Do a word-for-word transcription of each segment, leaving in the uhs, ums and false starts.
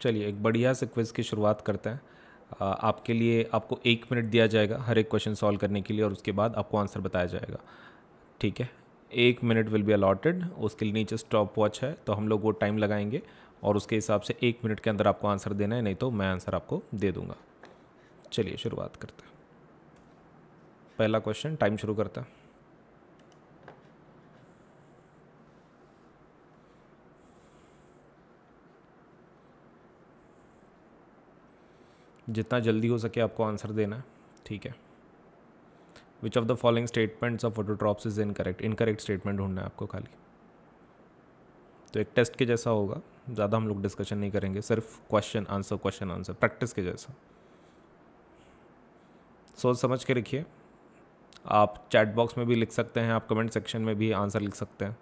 चलिए एक बढ़िया से क्विज़ की शुरुआत करते हैं। आपके लिए आपको एक मिनट दिया जाएगा हर एक क्वेश्चन सॉल्व करने के लिए, और उसके बाद आपको आंसर बताया जाएगा, ठीक है। एक मिनट विल बी अलॉटेड, उसके लिए नीचे स्टॉप वॉच है तो हम लोग वो टाइम लगाएंगे और उसके हिसाब से एक मिनट के अंदर आपको आंसर देना है, नहीं तो मैं आंसर आपको दे दूँगा। चलिए शुरुआत करते हैं। पहला क्वेश्चन, टाइम शुरू करता है। जितना जल्दी हो सके आपको आंसर देना है, ठीक है। Which of the following statements of phototrophs is incorrect, incorrect statement ढूंढना है आपको खाली। तो एक टेस्ट के जैसा होगा, ज़्यादा हम लोग डिस्कशन नहीं करेंगे, सिर्फ question answer question answer, practice के जैसा। सोच समझ के लिखिए। आप चैट बॉक्स में भी लिख सकते हैं, आप कमेंट सेक्शन में भी आंसर लिख सकते हैं।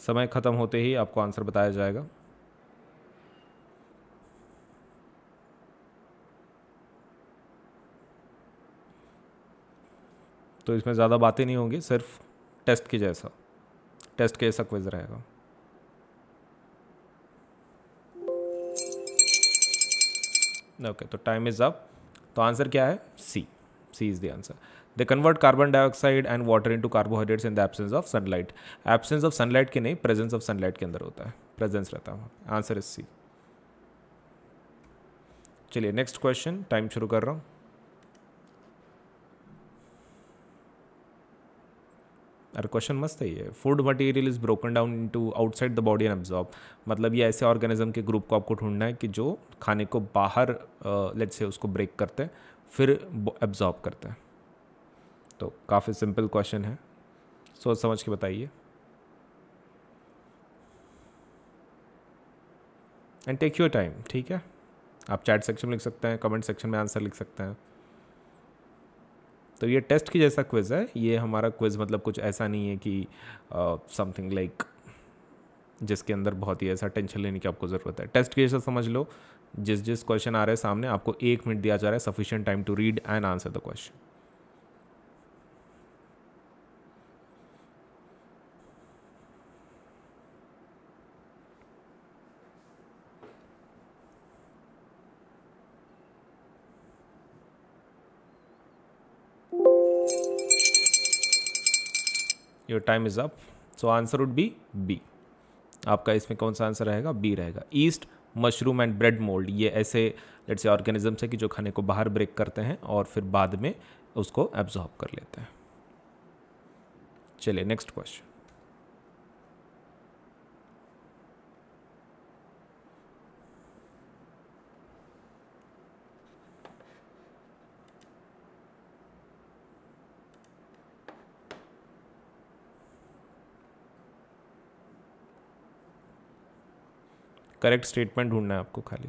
समय ख़त्म होते ही आपको आंसर बताया जाएगा। तो इसमें ज़्यादा बातें नहीं होंगी, सिर्फ टेस्ट के जैसा, टेस्ट के जैसा क्विज रहेगा। ओके, तो टाइम इज अप। तो आंसर क्या है? C, C is the answer. They convert carbon dioxide and water into carbohydrates in the absence of sunlight. Absence of sunlight के नहीं, प्रेजेंस ऑफ सनलाइट के अंदर होता है, प्रेजेंस रहता है। Answer is C. चलिए नेक्स्ट क्वेश्चन, टाइम शुरू कर रहा हूँ। अरे क्वेश्चन मस्त है ये। Food material is broken down into outside the body and absorb. मतलब ये ऐसे ऑर्गेनिज्म के ग्रुप को आपको ढूंढना है कि जो खाने को बाहर लेट्स से उसको ब्रेक करते हैं फिर एब्जॉर्ब करते हैं। तो काफ़ी सिंपल क्वेश्चन है, सोच समझ के बताइए एंड टेक योर टाइम, ठीक है। आप चैट सेक्शन में लिख सकते हैं, कमेंट सेक्शन में आंसर लिख सकते हैं। तो ये टेस्ट की जैसा क्विज़ है। ये हमारा क्विज़ मतलब कुछ ऐसा नहीं है कि समथिंग लाइक like, जिसके अंदर बहुत ही ऐसा टेंशन लेने की आपको ज़रूरत है। टेस्ट की जैसा समझ लो, जिस जिस क्वेश्चन आ रहे हैं सामने आपको एक मिनट दिया जा रहा है, sufficient time to read and answer the question. Your time is up. So answer would be B. आपका इसमें कौन सा आंसर रहेगा? बी रहेगा। Yeast, mushroom and bread mould, ये ऐसे लेट्स से ऑर्गेनिजम्स है कि जो खाने को बाहर ब्रेक करते हैं और फिर बाद में उसको एब्जॉर्ब कर लेते हैं। चलिए नेक्स्ट क्वेश्चन। करेक्ट स्टेटमेंट ढूंढना है आपको खाली।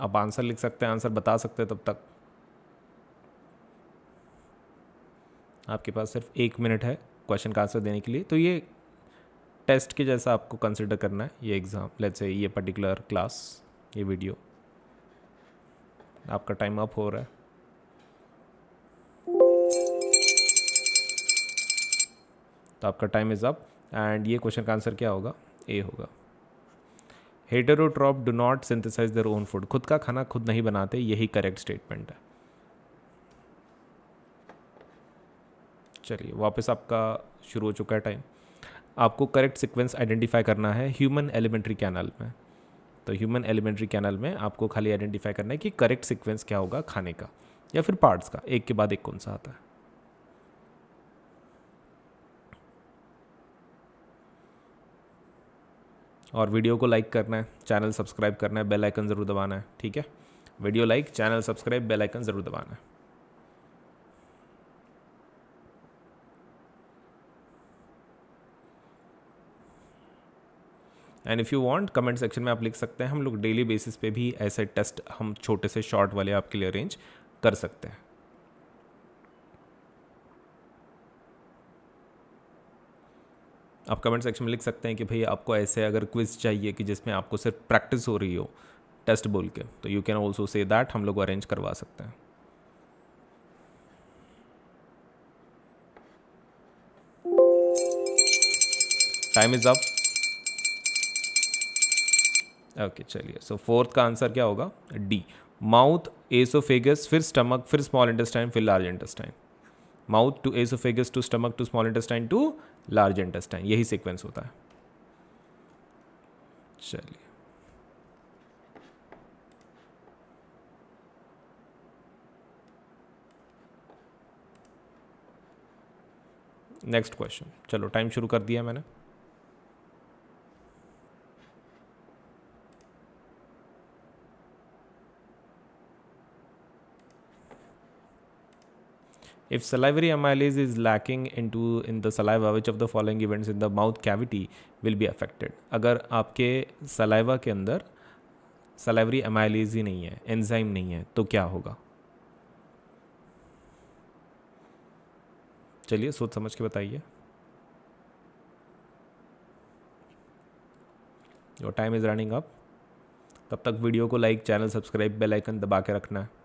आप आंसर लिख सकते हैं, आंसर बता सकते हैं तब तक। आपके पास सिर्फ एक मिनट है क्वेश्चन का आंसर देने के लिए। तो ये टेस्ट के जैसा आपको कंसिडर करना है, ये एग्ज़ाम लेट्स से ये पर्टिकुलर क्लास, ये वीडियो। आपका टाइम अप हो रहा है। तो आपका टाइम इज़ अप एंड ये क्वेश्चन का आंसर क्या होगा? ए होगा। Heterotroph do not synthesise their own food, खुद का खाना खुद नहीं बनाते, यही करेक्ट स्टेटमेंट है। चलिए वापस आपका शुरू हो चुका है टाइम। आपको करेक्ट सीक्वेंस आइडेंटिफाई करना है ह्यूमन एलिमेंट्री कैनल में। तो ह्यूमन एलिमेंट्री कैनल में आपको खाली आइडेंटिफाई करना है कि करेक्ट सीक्वेंस क्या होगा खाने का या फिर पार्ट्स का, एक के बाद एक कौन सा आता है। और वीडियो को लाइक करना है, चैनल सब्सक्राइब करना है, बेल आइकन ज़रूर दबाना है, ठीक है। Video like, channel subscribe, bell icon ज़रूर दबाना है। And if you want comment section में आप लिख सकते हैं, हम लोग डेली बेसिस पे भी ऐसे टेस्ट हम छोटे से शॉर्ट वाले आपके लिए अरेंज कर सकते हैं। आप कमेंट सेक्शन में लिख सकते हैं कि भाई आपको ऐसे अगर क्विज चाहिए कि जिसमें आपको सिर्फ प्रैक्टिस हो रही हो टेस्ट बोल के, तो you can also say that, हम लोग अरेंज करवा सकते हैं। Time is up. ओके चलिए, सो फोर्थ का आंसर क्या होगा? डी, माउथ, एसोफेगस, फिर स्टमक, फिर स्मॉल इंटेस्टाइन, फिर large intestine. Mouth to oesophagus to stomach to small intestine to large intestine, यही सीक्वेंस होता है। चलिए, नेक्स्ट क्वेश्चन। चलो, टाइम शुरू कर दिया मैंने। If salivary amylase is lacking into in the saliva, which of the following events in the mouth cavity will be affected? अगर आपके सलाइवा के अंदर सलाइवरी एमाइलेज ही नहीं है, एंजाइम नहीं है, तो क्या होगा? चलिए, सोच समझ के बताइए। Your time is running up. तब तक वीडियो को like, channel subscribe, bell icon दबा के रखना है।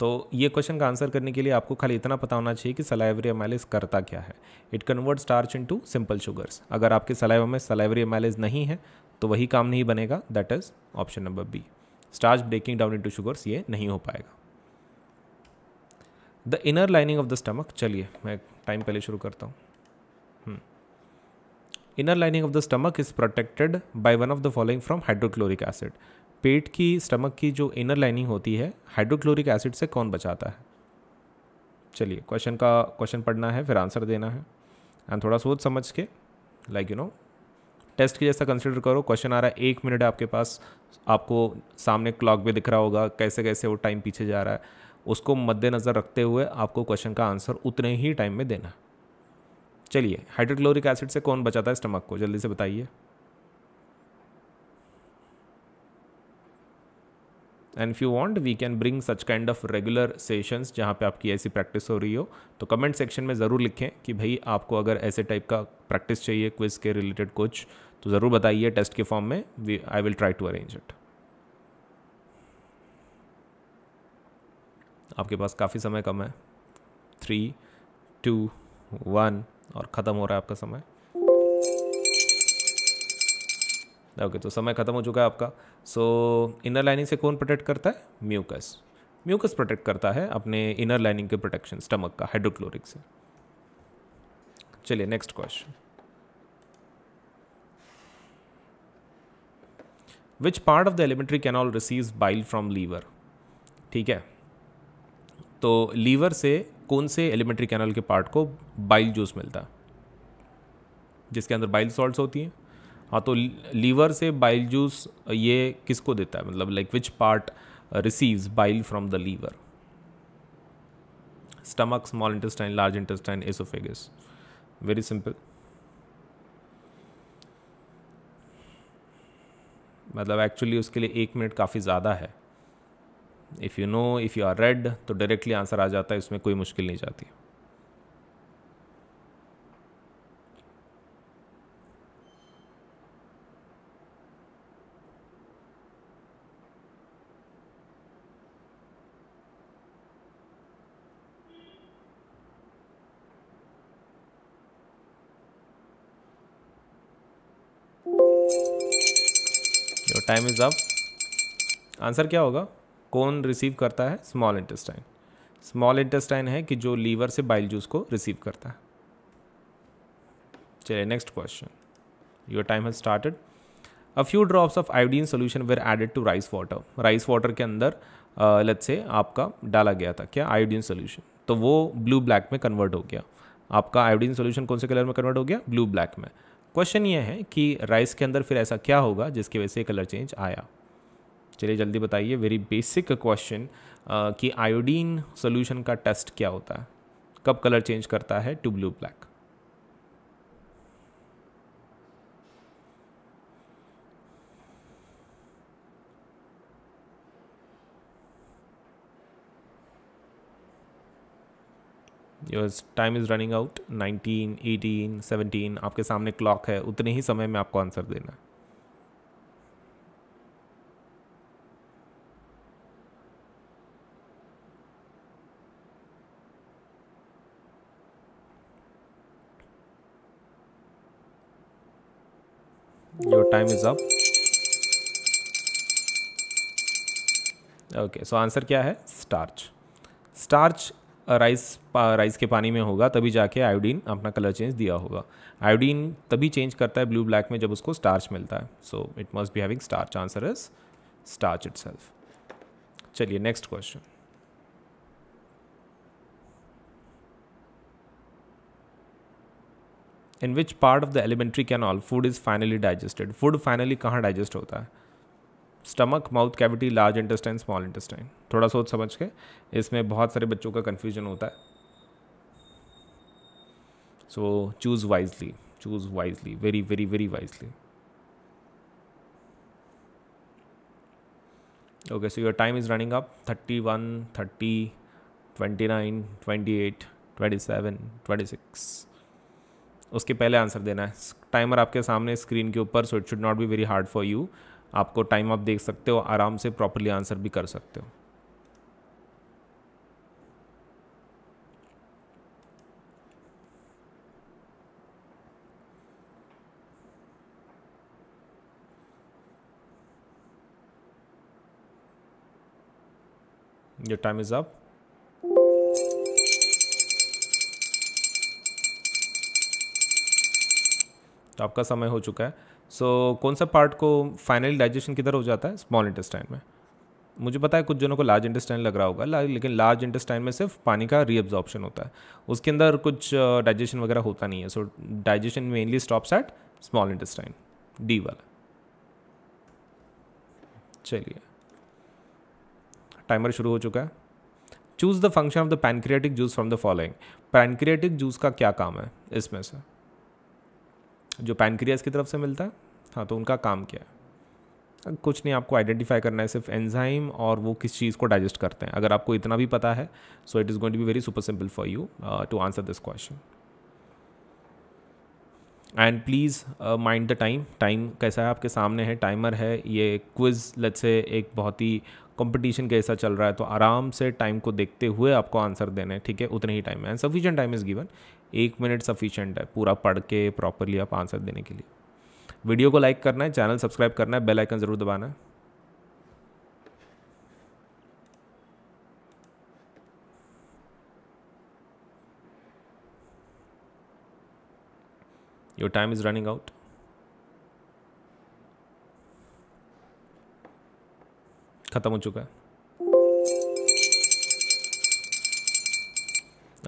तो ये क्वेश्चन का आंसर करने के लिए आपको खाली इतना पता होना चाहिए कि सलाइवरी एमाइलेज करता क्या है। It convert starch into simple sugars. अगर आपके सलाइवा में सलाइवरी एमाइलेज नहीं है तो वही काम नहीं बनेगा, that is option number B. Starch breaking down into sugars, ये नहीं हो पाएगा। The inner lining of the stomach. चलिए, मैं टाइम पहले शुरू करता हूँ। Inner lining of the stomach is protected by one of the following from hydrochloric acid. पेट की, स्टमक की जो इनर लाइनिंग होती है, हाइड्रोक्लोरिक एसिड से कौन बचाता है? चलिए, क्वेश्चन का क्वेश्चन पढ़ना है, फिर आंसर देना है, एंड थोड़ा सोच समझ के, लाइक यू नो टेस्ट के जैसा कंसिडर करो। क्वेश्चन आ रहा है, एक मिनट है आपके पास, आपको सामने क्लॉक भी दिख रहा होगा, कैसे कैसे वो टाइम पीछे जा रहा है, उसको मद्देनज़र रखते हुए आपको क्वेश्चन का आंसर उतने ही टाइम में देना है। चलिए, हाइड्रोक्लोरिक एसिड से कौन बचाता है स्टमक को, जल्दी से बताइए। And if you want we can bring such kind of regular sessions जहाँ पे आपकी ऐसी प्रैक्टिस हो रही हो, तो कमेंट सेक्शन में ज़रूर लिखें कि भाई आपको अगर ऐसे टाइप का प्रैक्टिस चाहिए क्विज के रिलेटेड कुछ, तो ज़रूर बताइए टेस्ट के फॉर्म में। We I will try to arrange it. आपके पास काफ़ी समय कम है, थ्री टू वन और ख़त्म हो रहा है आपका समय। ओके okay, तो समय खत्म हो चुका है आपका। सो इनर लाइनिंग से कौन प्रोटेक्ट करता है? म्यूकस। म्यूकस प्रोटेक्ट करता है अपने इनर लाइनिंग के प्रोटेक्शन स्टमक का हाइड्रोक्लोरिक से। चलिए, next question. Which part of the alimentary canal receives bile from liver? ठीक है, तो लीवर से कौन से एलिमेंट्री कैनाल के पार्ट को बाइल जूस मिलता है, जिसके अंदर बाइल सॉल्ट्स होती हैं? हाँ, तो लीवर से बाइल जूस ये किसको देता है, मतलब like which part receives bile from the liver? Stomach, small intestine, large intestine, oesophagus. Very simple, मतलब एक्चुअली उसके लिए एक मिनट काफ़ी ज़्यादा है। If you know, if you are read, तो डायरेक्टली आंसर आ जाता है, इसमें कोई मुश्किल नहीं जाती। Time is up. आंसर क्या होगा? कौन रिसीव करता है? Small intestine. स्मॉल इंटेस्टाइन है कि जो लीवर से बाइल जूस को रिसीव करता है। चलिए, next question. Your time has started. A few drops of iodine solution were added to rice water. Rice water के अंदर लेट्स से आपका डाला गया था क्या आयोडीन सोल्यूशन, तो वो ब्लू ब्लैक में कन्वर्ट हो गया। आपका आयोडीन सोल्यूशन कौन से कलर में कन्वर्ट हो गया? ब्लू ब्लैक में। क्वेश्चन ये है कि राइस के अंदर फिर ऐसा क्या होगा जिसकी वजह से कलर चेंज आया? चलिए जल्दी बताइए, वेरी बेसिक क्वेश्चन कि आयोडीन सोल्यूशन का टेस्ट क्या होता है, कब कलर चेंज करता है to blue black? Your time is running out. Nineteen, eighteen, seventeen आपके सामने क्लॉक है, उतने ही समय में आपको आंसर देना है। Your time is up. Okay, so answer क्या है? स्टार्च। स्टार्च राइस राइस के पानी में होगा तभी जाके आयोडीन अपना कलर चेंज दिया होगा। आयोडीन तभी चेंज करता है ब्लू ब्लैक में जब उसको स्टार्च मिलता है। So it must be having starch. Answer is starch itself. चलिए next question. In which part of the alimentary canal food is finally digested? Food finally कहाँ डाइजेस्ट होता है? Stomach, mouth cavity, large intestine, small intestine. थोड़ा सोच समझ के, इसमें बहुत सारे बच्चों का कन्फ्यूजन होता है। So choose wisely, choose wisely, very very very wisely. Okay, so your time is running up. Thirty one, thirty, twenty nine, twenty eight, twenty seven, twenty six. उसके पहले आंसर देना है। टाइमर आपके सामने स्क्रीन के ऊपर, so it should not be very hard for you. आपको time आप देख सकते हो, आराम से प्रॉपरली आंसर भी कर सकते हो। Your time is up. तो आपका समय हो चुका है। सो so, कौन सा पार्ट को फाइनली डाइजेशन किधर हो जाता है? स्मॉल इंटेस्टाइन में। मुझे पता है कुछ जनों को लार्ज इंटेस्टाइन लग रहा होगा, लेकिन लार्ज इंटेस्टाइन में सिर्फ पानी का रीअब्जॉर्प्शन होता है, उसके अंदर कुछ डाइजेशन वगैरह होता नहीं है। So digestion mainly stops at small intestine, D वाला। चलिए टाइमर शुरू हो चुका है। Choose the function of the pancreatic juice from the following. Pancreatic juice का क्या काम है? इसमें से जो पैनक्रियाज की तरफ से मिलता है, हाँ, तो उनका काम क्या है? कुछ नहीं, आपको आइडेंटिफाई करना है सिर्फ एंजाइम और वो किस चीज़ को डाइजेस्ट करते हैं। अगर आपको इतना भी पता है, so it is going to be very super simple for you to answer this question. And please mind the time. Time कैसा है? आपके सामने है, टाइमर है। ये क्विज लेट्स से एक बहुत ही कंपटीशन कैसा चल रहा है, तो आराम से टाइम को देखते हुए आपको आंसर देना है, ठीक है? उतने ही टाइम है and sufficient time is given. एक मिनट सफिशिएंट है पूरा पढ़ के प्रॉपरली आप आंसर देने के लिए। वीडियो को लाइक करना है, चैनल सब्सक्राइब करना है, बेल आइकन ज़रूर दबाना है। Your time is running out. खत्म हो चुका है।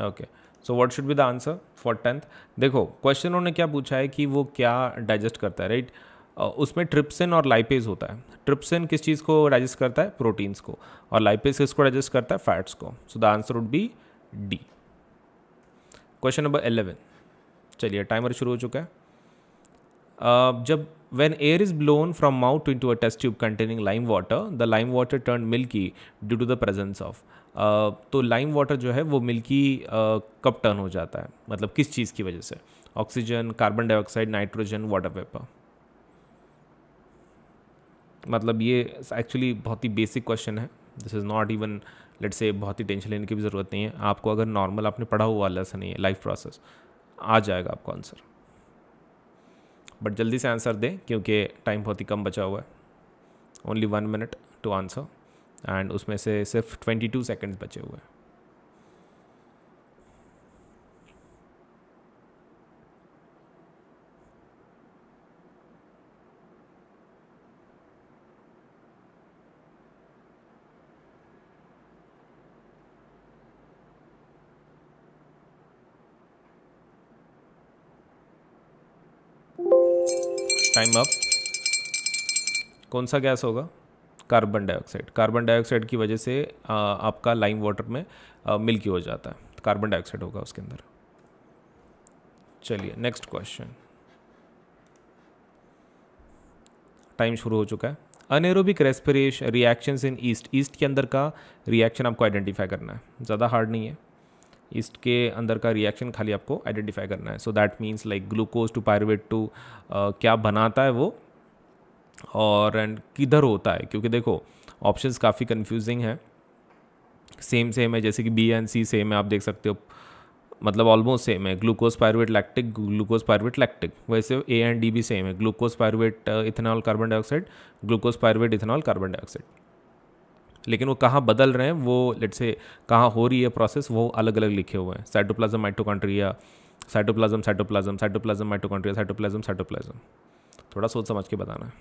Okay, so what should be the answer for tenth? देखो क्वेश्चन उन्होंने क्या पूछा है कि वो क्या डाइजेस्ट करता है, राइट? उसमें ट्रिप्सिन और लाइपेज होता है। ट्रिप्सिन किस चीज़ को डाइजेस्ट करता है? प्रोटीन्स को। और लाइपेज किसको डाइजेस्ट करता है? फैट्स को। So the answer would be D. Question number eleven. चलिए टाइमर शुरू हो चुका है। uh, जब When air is blown from mouth into a test tube containing lime water, the lime water turned milky due to the presence of. uh, तो lime water जो है वो milky uh, कब turn हो जाता है, मतलब किस चीज़ की वजह से? Oxygen, carbon dioxide, nitrogen, water vapour. मतलब ये एक्चुअली बहुत ही बेसिक क्वेश्चन है। This is not even let's say बहुत ही टेंशन लेने की भी ज़रूरत नहीं है आपको। अगर नॉर्मल आपने पढ़ा हुआ लेसन नहीं है, लाइफ प्रोसेस, आ जाएगा आपको आंसर। बट जल्दी से आंसर दें क्योंकि टाइम बहुत ही कम बचा हुआ है। Only one minute to answer and उसमें से सिर्फ ट्वेंटी टू सेकेंड्स बचे हुए हैं। It's time up. कौन सा गैस होगा? Carbon dioxide. कार्बन डाइऑक्साइड की वजह से आ, आपका लाइम वाटर में मिल्की हो जाता है, कार्बन डाइऑक्साइड होगा उसके अंदर। चलिए नेक्स्ट क्वेश्चन। टाइम शुरू हो चुका है। Anaerobic respiration reactions in yeast. Yeast के अंदर का रिएक्शन आपको आइडेंटिफाई करना है, ज़्यादा हार्ड नहीं है। ईस्ट के अंदर का रिएक्शन खाली आपको आइडेंटिफाई करना है। So that means like glucose to pyruvate to क्या बनाता है वो, और एंड किधर होता है, क्योंकि देखो ऑप्शंस काफ़ी कंफ्यूजिंग है। सेम सेम है, जैसे कि बी एंड सी सेम है, आप देख सकते हो, मतलब ऑलमोस्ट सेम है। Glucose pyruvate lactic, glucose pyruvate lactic. वैसे ए एंड डी भी सेम है, glucose pyruvate ethanol carbon dioxide, glucose pyruvate ethanol carbon dioxide. लेकिन वो कहाँ बदल रहे हैं, वो लेट्स से कहाँ हो रही है प्रोसेस, वो अलग अलग लिखे हुए हैं। Cytoplasm mitochondria, cytoplasm cytoplasm cytoplasm mitochondria, cytoplasm cytoplasm. थोड़ा सोच समझ के बताना है।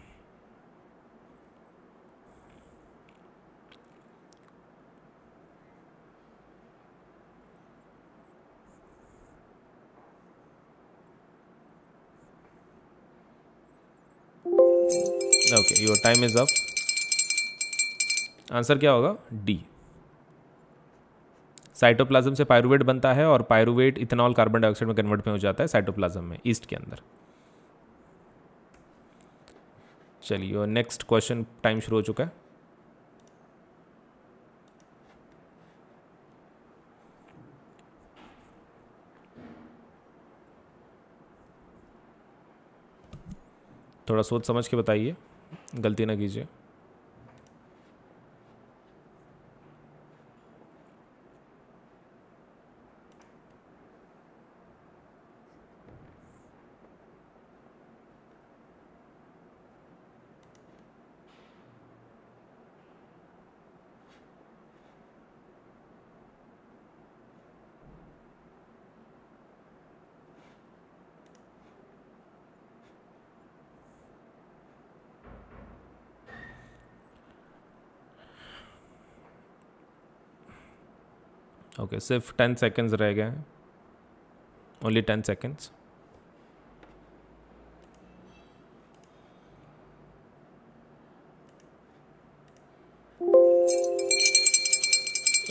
Okay, your time is up. Answer क्या होगा? डी। साइटोप्लाज्म से पायरुवेट बनता है और पायरुवेट इथेनॉल कार्बन डाइऑक्साइड में कन्वर्ट में हो जाता है साइटोप्लाज्म में, ईस्ट के अंदर। चलिए नेक्स्ट क्वेश्चन। टाइम शुरू हो चुका है। थोड़ा सोच समझ के बताइए, गलती ना कीजिए। ओके, सिर्फ टेन सेकेंड्स रह गए हैं, only ten seconds.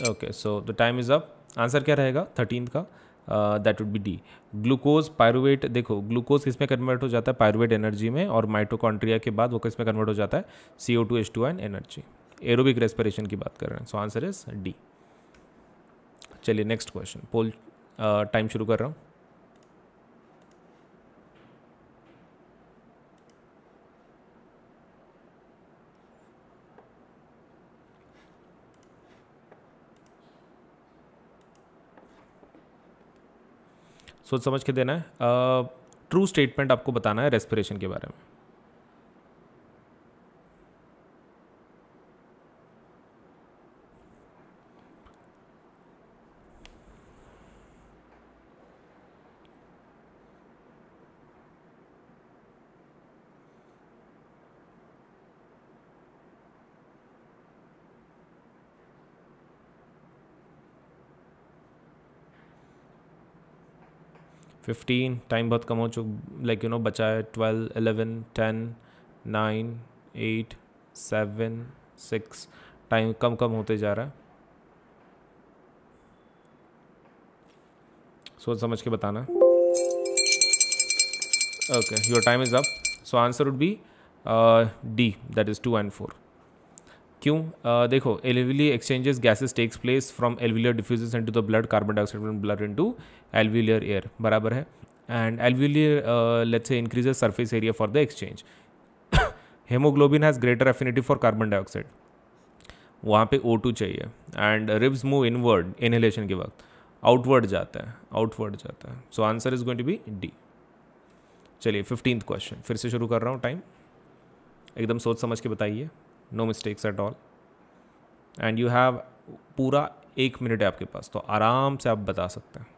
Okay, so the time is up. Answer क्या रहेगा थर्टीन का? That would be D, glucose pyruvate. देखो ग्लूकोज किस में कन्वर्ट हो जाता है? पायरुवेट एनर्जी में, और माइटोकॉन्ड्रिया के बाद वो किस में कन्वर्ट हो जाता है? C O two H two N energy. Aerobic respiration की बात कर रहे हैं, सो आंसर इज डी। चलिए नेक्स्ट क्वेश्चन। पोल टाइम शुरू कर रहा हूँ। सोच समझ के देना है। ट्रू uh, स्टेटमेंट आपको बताना है रेस्पिरेशन के बारे में। फिफ्टीन, टाइम बहुत कम हो चुका, लाइक यू नो बचा है। Twelve, eleven, ten, nine, eight, seven, six. Time कम कम होते जा रहा है, सोच समझ के बताना। Okay, your time is up. So answer would be D, that is two and four. क्यों? uh, देखो, alveoli exchanges gases takes place from alveolar diffuses into the blood, carbon dioxide from blood into alveolar air, बराबर है। And alveolar let's say increases surface area for the exchange. Haemoglobin has greater affinity for carbon dioxide, वहाँ पे O two चाहिए। And ribs move inward inhalation के वक्त, outward जाता है, outward जाता है। So answer is going to be D. चलिए फिफ्टींथ क्वेश्चन फिर से शुरू कर रहा हूँ। टाइम एकदम सोच समझ के बताइए, no mistakes at all. And you have पूरा एक मिनट है आपके पास, तो आराम से आप बता सकते हैं।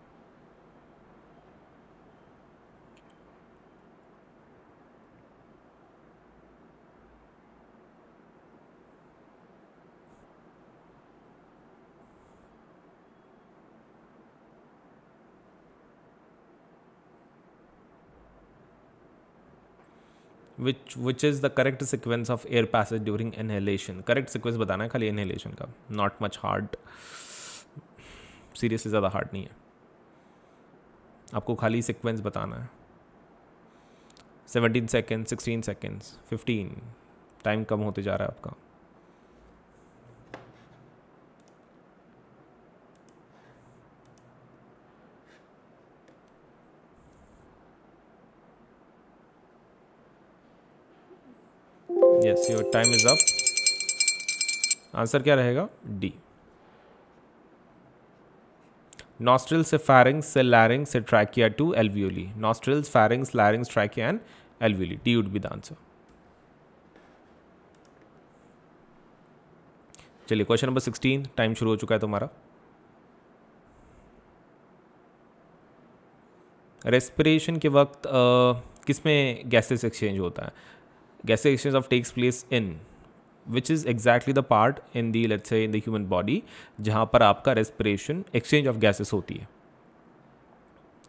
which which is the correct sequence of air passage during inhalation. Correct sequence बताना है खाली inhalation का, not much hard, seriously ज़्यादा hard नहीं है, आपको खाली sequence बताना है. seventeen seconds, sixteen seconds, fifteen, time कम होते जा रहा है आपका. Yes, your time is up. Answer क्या रहेगा? डी. नॉस्ट्रल से फैरिंग्स से लैरिंग्स से trachea to alveoli. Nostrils, pharynx, larynx, trachea and alveoli. D would be the answer. चलिए क्वेश्चन नंबर सिक्सटीन. टाइम शुरू हो चुका है तुम्हारा. रेस्पिरेशन के वक्त uh, किसमें गैसेस एक्सचेंज होता है? Gaseous exchange of takes place in which is exactly the part in the, let's say, in the human body जहाँ पर आपका respiration exchange of gases होती है.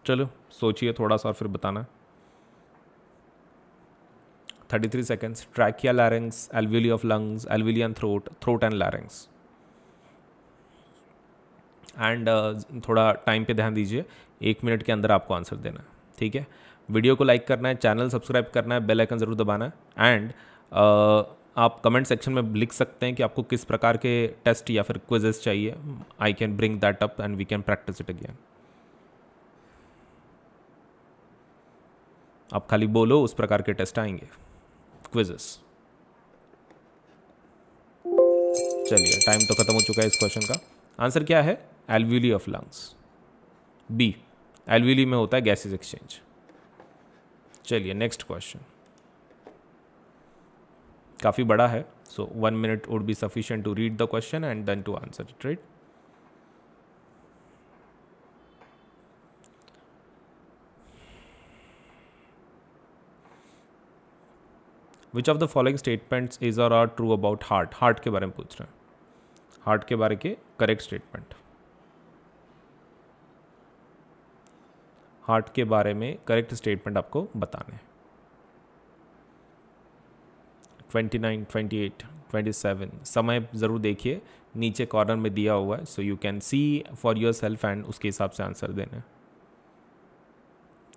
चलो सोचिए थोड़ा सा और फिर बताना. thirty-three seconds. Trachea, larynx, alveoli of lungs, alveoli and throat, throat and larynx. And uh, थोड़ा टाइम पे ध्यान दीजिए, एक मिनट के अंदर आपको आंसर देना है, ठीक है. वीडियो को लाइक करना है, चैनल सब्सक्राइब करना है, बेल आइकन ज़रूर दबाना है. एंड uh, आप कमेंट सेक्शन में लिख सकते हैं कि आपको किस प्रकार के टेस्ट या फिर क्विजेस चाहिए. I can bring that up and we can practise it again. आप खाली बोलो, उस प्रकार के टेस्ट आएंगे, क्विजेस. चलिए टाइम तो खत्म हो चुका है इस क्वेश्चन का. आंसर क्या है? Alveoli of lungs, B. Alveoli में होता है गैसेज एक्सचेंज. चलिए नेक्स्ट क्वेश्चन काफ़ी बड़ा है, so one minute would be sufficient to read the question and then to answer it, right. Which of the following statements is or are true about heart? Heart के बारे में पूछ रहे हैं, हार्ट के बारे के करेक्ट स्टेटमेंट. हार्ट के बारे में करेक्ट स्टेटमेंट आपको बताने. twenty-nine, twenty-eight, twenty-seven. समय ज़रूर देखिए, नीचे कॉर्नर में दिया हुआ है, so you can see for yourself and उसके हिसाब से आंसर देना.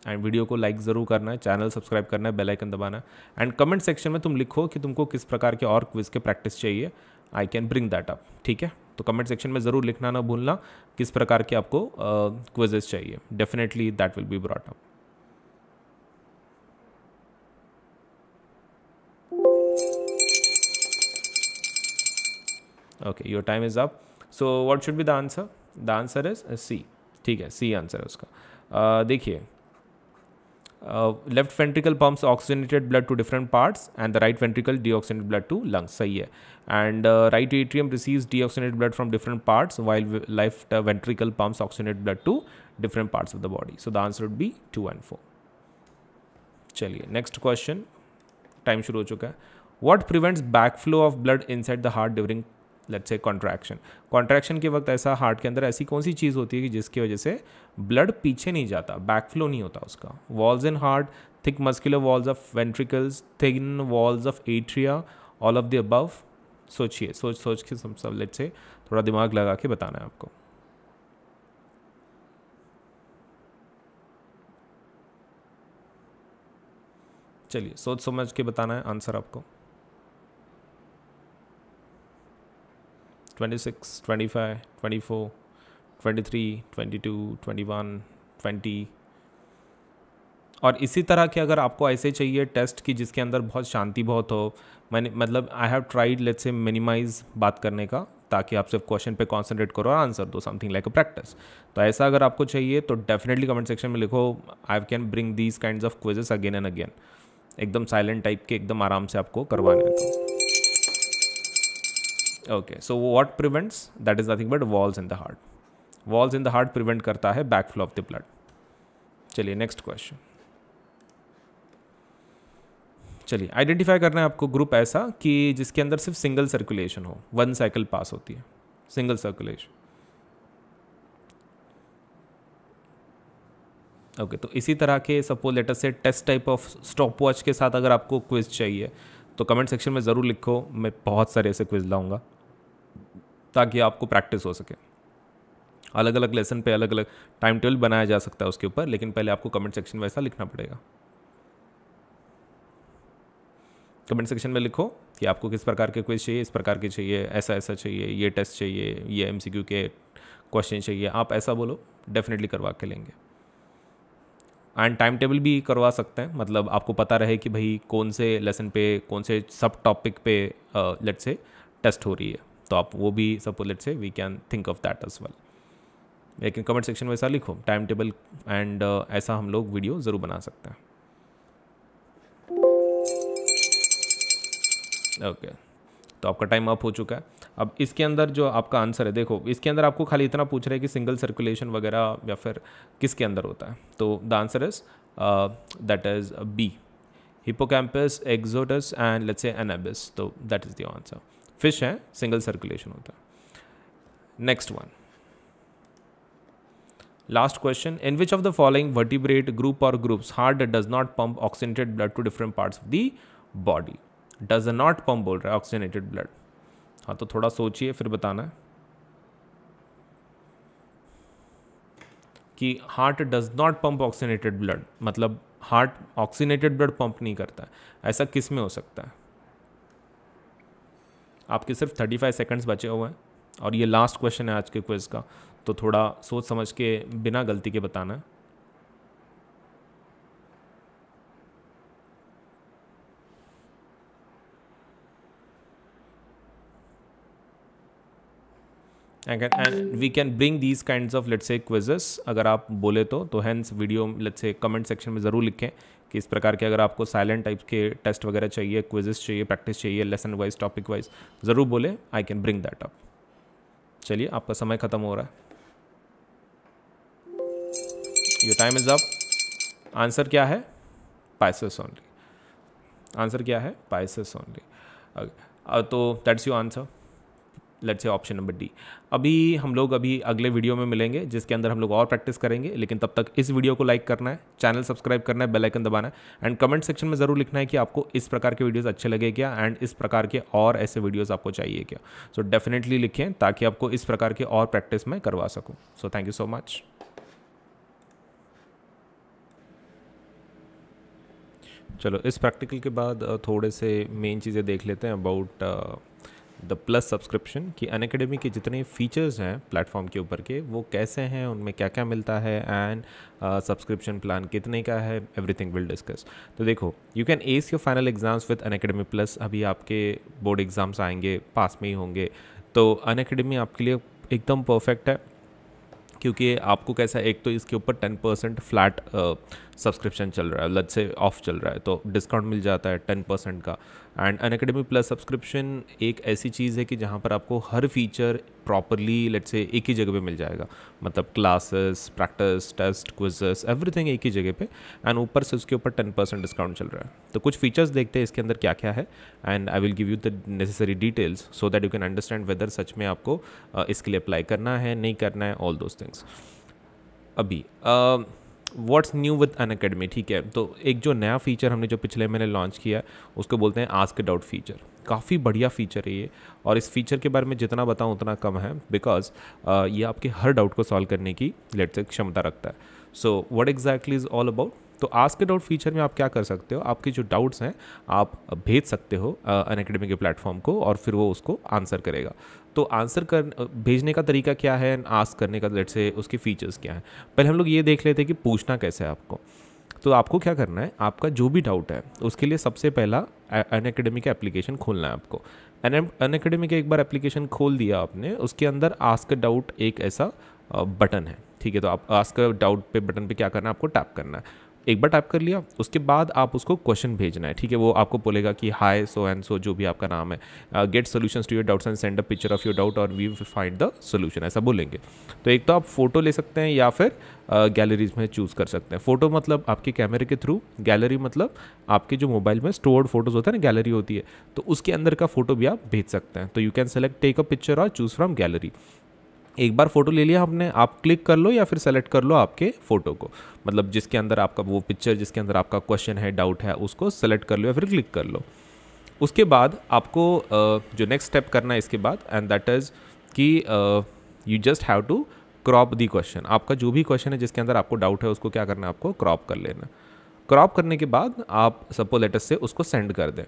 एंड वीडियो को लाइक ज़रूर करना है, चैनल सब्सक्राइब करना है, बेल आइकन दबाना. एंड कमेंट सेक्शन में तुम लिखो कि तुमको किस प्रकार के और क्विज के प्रैक्टिस चाहिए. I can bring that up, ठीक है. तो कमेंट सेक्शन में ज़रूर लिखना ना भूलना किस प्रकार के आपको क्विजेस uh, चाहिए. Definitely that will be brought up. Okay, your time is up. So what should be the answer? The answer is C, ठीक है, सी आंसर है उसका. uh, देखिए, left ventricle pumps oxygenated blood to different parts and the right ventricle deoxygenated blood to lungs, सही है. And right atrium receives deoxygenated blood from different parts while left ventricle pumps oxygenate blood to different parts of the body. So the answer would be two and four. चलिए next question. Time शुरू हो चुका है. What prevents back flow of blood inside the heart during, let's say, contraction? Contraction के वक्त ऐसा heart के अंदर ऐसी कौन सी चीज़ होती है कि जिसकी वजह से ब्लड पीछे नहीं जाता, बैकफ्लो नहीं होता उसका? Walls in heart, thick muscular walls of ventricles, thin walls of atria, all of the above. सोचिए, सोच सोच के सब सब लेट्स से थोड़ा दिमाग लगा के बताना है आपको. चलिए सोच समझ के बताना है आंसर आपको. twenty-six, twenty-five, twenty-four, twenty-three, twenty-two, twenty-one, twenty. और इसी तरह के अगर आपको ऐसे चाहिए टेस्ट कि जिसके अंदर बहुत शांति बहुत हो, मैंने मतलब I have tried let's say minimise बात करने का, ताकि आप सिर्फ क्वेश्चन पे कॉन्सेंट्रेट करो और आंसर दो, समथिंग लाइक अ प्रैक्टिस. तो ऐसा अगर आपको चाहिए तो डेफिनेटली कमेंट सेक्शन में लिखो, I can bring these kind of quizzes again and again. एकदम साइलेंट टाइप के, एकदम आराम से आपको करवाने हैं. Okay, so what prevents? That is nothing but walls in the heart. Walls in the heart prevent करता है बैकफ्लो ऑफ द ब्लड. चलिए नेक्स्ट क्वेश्चन. चलिए आइडेंटिफाई करना है आपको ग्रुप ऐसा कि जिसके अंदर सिर्फ सिंगल सर्कुलेशन हो, वन साइकिल पास होती है, सिंगल सर्कुलेशन. ओके okay, तो इसी तरह के सपोज लेटर से test type of stopwatch के साथ अगर आपको क्विज़ चाहिए तो कमेंट सेक्शन में ज़रूर लिखो, मैं बहुत सारे ऐसे क्विज़ लाऊंगा ताकि आपको प्रैक्टिस हो सके। अलग अलग लेसन पे अलग अलग टाइम टेबल बनाया जा सकता है उसके ऊपर, लेकिन पहले आपको कमेंट सेक्शन में ऐसा लिखना पड़ेगा। कमेंट सेक्शन में लिखो कि आपको किस प्रकार के क्विज़ चाहिए, इस प्रकार के चाहिए, ऐसा ऐसा चाहिए, ये टेस्ट चाहिए, ये एम सी क्यू के क्वेश्चन चाहिए, आप ऐसा बोलो, डेफिनेटली करवा के लेंगे। एंड टाइम टेबल भी करवा सकते हैं, मतलब आपको पता रहे कि भाई कौन से लेसन पे कौन से सब टॉपिक पे लेट्स से टेस्ट हो रही है, तो आप वो भी suppose let's say we can think of that as well. लेकिन कमेंट सेक्शन में ऐसा लिखो टाइम टेबल, एंड ऐसा हम लोग वीडियो ज़रूर बना सकते हैं। Okay okay. तो आपका टाइम अप हो चुका है। अब इसके अंदर जो आपका आंसर है, देखो इसके अंदर आपको खाली इतना पूछ रहा है कि सिंगल सर्कुलेशन वगैरह या फिर किसके अंदर होता है, तो the answer is that is B, hippocampus, exocoetus and let's say anabas, तो that is the answer. Fish है, सिंगल सर्कुलेशन होता है। Next one, last question, in which of the following vertebrate group और groups heart does not pump oxygenated blood to different parts of the body. Does not pump बोल रहा है oxygenated blood, हाँ तो थोड़ा सोचिए फिर बताना है कि heart does not pump oxygenated blood, मतलब हार्ट ऑक्सीजनेटेड ब्लड पंप नहीं करता है, ऐसा किस में हो सकता है। आपके सिर्फ पैंतीस सेकंड्स बचे हुए हैं और ये लास्ट क्वेश्चन है आज के क्विज का, तो थोड़ा सोच समझ के बिना गलती के बताना है। And we can bring these kind of let's say quizzes अगर आप बोले तो तो hence video let's say comment section में ज़रूर लिखें कि इस प्रकार के अगर आपको साइलेंट टाइप के टेस्ट वगैरह चाहिए, क्विजेस चाहिए, प्रैक्टिस चाहिए, लेसन वाइज टॉपिक वाइज ज़रूर बोले, I can bring that up. चलिए आपका समय ख़त्म हो रहा है, your time is up. Answer क्या है? Pisces only. आंसर क्या है? पाइसेस ओनली, तो that's your answer, let's say option number D. अभी हम लोग अभी अगले वीडियो में मिलेंगे जिसके अंदर हम लोग और प्रैक्टिस करेंगे, लेकिन तब तक इस वीडियो को लाइक करना है, चैनल सब्सक्राइब करना है, बेल आइकन दबाना है, एंड कमेंट सेक्शन में ज़रूर लिखना है कि आपको इस प्रकार के वीडियोस अच्छे लगे क्या, एंड इस प्रकार के और ऐसे वीडियोस आपको चाहिए क्या। सो डेफिनेटली लिखें ताकि आपको इस प्रकार के और प्रैक्टिस मैं करवा सकूँ। So thank you so much. चलो इस प्रैक्टिकल के बाद थोड़े से मेन चीज़ें देख लेते हैं अबाउट द प्लस सब्सक्रिप्शन, कि अनअकैडमी के जितने फीचर्स हैं प्लेटफॉर्म के ऊपर के वो कैसे हैं, उनमें क्या क्या मिलता है, एंड सब्सक्रिप्शन प्लान कितने का है, एवरीथिंग विल डिस्कस। तो देखो, you can ace your final exams with Unacademy plus. अभी आपके बोर्ड एग्ज़ाम्स आएंगे, पास में ही होंगे, तो अनअकैडमी आपके लिए एकदम परफेक्ट है, क्योंकि आपको कैसा, एक तो इसके ऊपर टेन परसेंट फ्लैट सब्सक्रिप्शन चल रहा है, लेट्स से ऑफ चल रहा है, तो डिस्काउंट मिल जाता है टेन परसेंट का। एंड अनअकैडमी प्लस सब्सक्रिप्शन एक ऐसी चीज़ है कि जहाँ पर आपको हर फीचर प्रॉपरली लेट्स से एक ही जगह पे मिल जाएगा, मतलब classes, practice, test, quizzes, everything एक ही जगह पे, एंड ऊपर से उसके ऊपर टेन परसेंट डिस्काउंट चल रहा है। तो कुछ फीचर्स देखते हैं इसके अंदर क्या क्या है, and I will give you the necessary details so that you can understand whether सच में आपको इसके लिए अप्लाई करना है, नहीं करना है, ऑल दोज थिंग्स। अभी व्हाट्स न्यू विद अनअकैडमी, ठीक है, तो एक जो नया फीचर हमने जो पिछले महीने लॉन्च किया है उसको बोलते हैं आस्क डाउट फीचर। काफ़ी बढ़िया फीचर है ये, और इस फीचर के बारे में जितना बताऊं उतना कम है, बिकॉज ये आपके हर डाउट को सॉल्व करने की लेट से क्षमता रखता है। So what exactly is all about, तो आस्क डाउट फीचर में आप क्या कर सकते हो, आपके जो डाउट्स हैं आप भेज सकते हो अनअकैडमी के प्लेटफॉर्म को और फिर वो उसको आंसर करेगा। तो आंसर कर भेजने का तरीका क्या है एंड आस्क करने का लेट्स से उसके फीचर्स क्या हैं। पहले हम लोग ये देख लेते हैं कि पूछना कैसे है आपको। तो आपको क्या करना है, आपका जो भी डाउट है उसके लिए सबसे पहला अनअकैडमी का एप्लीकेशन खोलना है आपको। अनअकैडमी का एक बार एप्लीकेशन खोल दिया आपने, उसके अंदर आस्क डाउट एक ऐसा बटन है, ठीक है, तो आप आस्क डाउट पे बटन पर क्या करना है, आपको टैप करना है। एक बार टाइप कर लिया उसके बाद आप उसको क्वेश्चन भेजना है, ठीक है, वो आपको बोलेगा कि हाय सो एंड सो, जो भी आपका नाम है, get solutions to your doubts and send a picture of your doubt और we will find the solution, ऐसा बोलेंगे। तो एक तो आप फोटो ले सकते हैं या फिर गैलरीज uh, में चूज़ कर सकते हैं। फोटो मतलब आपके कैमरे के थ्रू, गैलरी मतलब आपके जो मोबाइल में स्टोर्ड फोटोज़ होते हैं ना, गैलरी होती है, तो उसके अंदर का फोटो भी आप भेज सकते हैं। तो you can select take a picture और चूज़ फ्रॉम गैलरी। एक बार फ़ोटो ले लिया हमने, आप क्लिक कर लो या फिर सेलेक्ट कर लो आपके फ़ोटो को, मतलब जिसके अंदर आपका वो पिक्चर, जिसके अंदर आपका क्वेश्चन है, डाउट है, उसको सेलेक्ट कर लो या फिर क्लिक कर लो। उसके बाद आपको जो नेक्स्ट स्टेप करना है इसके बाद, एंड दैट इज़ कि you just have to crop the question. आपका जो भी क्वेश्चन है जिसके अंदर आपको डाउट है उसको क्या करना है, आपको क्रॉप कर लेना। क्रॉप करने के बाद आप सपोज लेट अस से उसको सेंड कर दें।